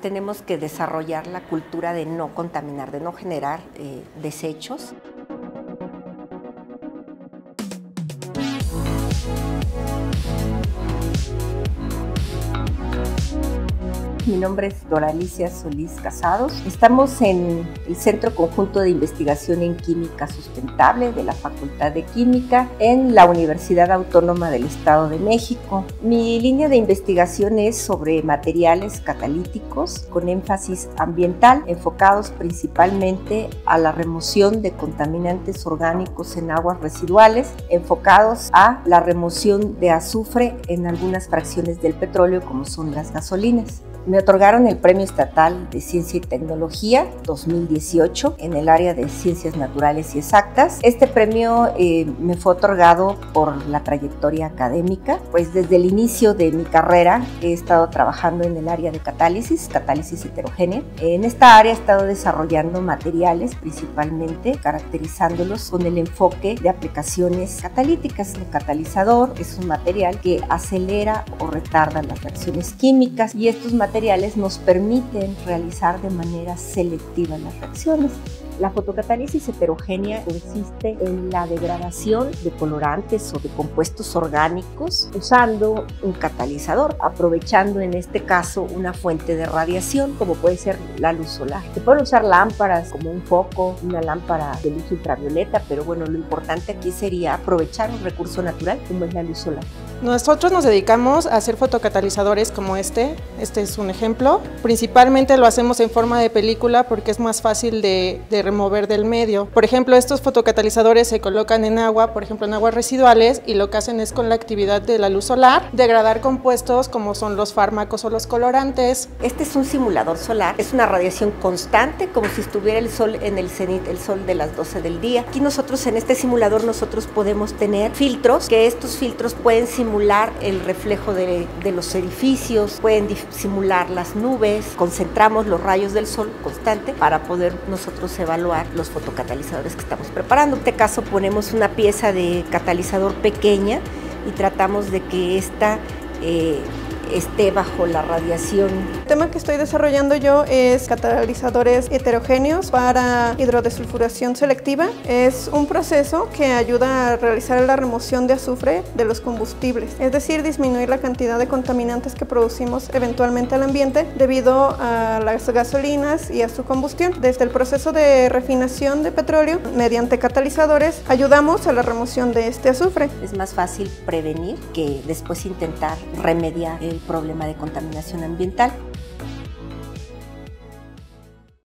Tenemos que desarrollar la cultura de no contaminar, de no generar desechos. Mi nombre es Dora Alicia Solís Casados. Estamos en el Centro Conjunto de Investigación en Química Sustentable de la Facultad de Química en la Universidad Autónoma del Estado de México. Mi línea de investigación es sobre materiales catalíticos con énfasis ambiental, enfocados principalmente a la remoción de contaminantes orgánicos en aguas residuales, enfocados a la remoción de azufre en algunas fracciones del petróleo como son las gasolinas. Me otorgaron el Premio Estatal de Ciencia y Tecnología 2018 en el área de Ciencias Naturales y Exactas. Este premio me fue otorgado por la trayectoria académica, pues desde el inicio de mi carrera he estado trabajando en el área de catálisis heterogénea. En esta área he estado desarrollando materiales, principalmente caracterizándolos con el enfoque de aplicaciones catalíticas. El catalizador es un material que acelera o retarda las reacciones químicas y estos materiales nos permiten realizar de manera selectiva las reacciones. La fotocatálisis heterogénea consiste en la degradación de colorantes o de compuestos orgánicos usando un catalizador, aprovechando en este caso una fuente de radiación como puede ser la luz solar. Se pueden usar lámparas como un foco, una lámpara de luz ultravioleta, pero bueno, lo importante aquí sería aprovechar un recurso natural como es la luz solar. Nosotros nos dedicamos a hacer fotocatalizadores como este es un ejemplo. Principalmente lo hacemos en forma de película porque es más fácil de remover del medio. Por ejemplo, estos fotocatalizadores se colocan en agua, por ejemplo en aguas residuales, y lo que hacen es con la actividad de la luz solar, degradar compuestos como son los fármacos o los colorantes. Este es un simulador solar, es una radiación constante, como si estuviera el sol en el cenit, el sol de las 12 del día. Aquí nosotros en este simulador podemos tener filtros, que estos filtros pueden simular el reflejo de los edificios, pueden simular las nubes, concentramos los rayos del sol constante para poder nosotros evaluar los fotocatalizadores que estamos preparando. En este caso ponemos una pieza de catalizador pequeña y tratamos de que esta esté bajo la radiación. El tema que estoy desarrollando yo es catalizadores heterogéneos para hidrodesulfuración selectiva. Es un proceso que ayuda a realizar la remoción de azufre de los combustibles, es decir, disminuir la cantidad de contaminantes que producimos eventualmente al ambiente debido a las gasolinas y a su combustión. Desde el proceso de refinación de petróleo mediante catalizadores ayudamos a la remoción de este azufre. Es más fácil prevenir que después intentar remediar el problema de contaminación ambiental.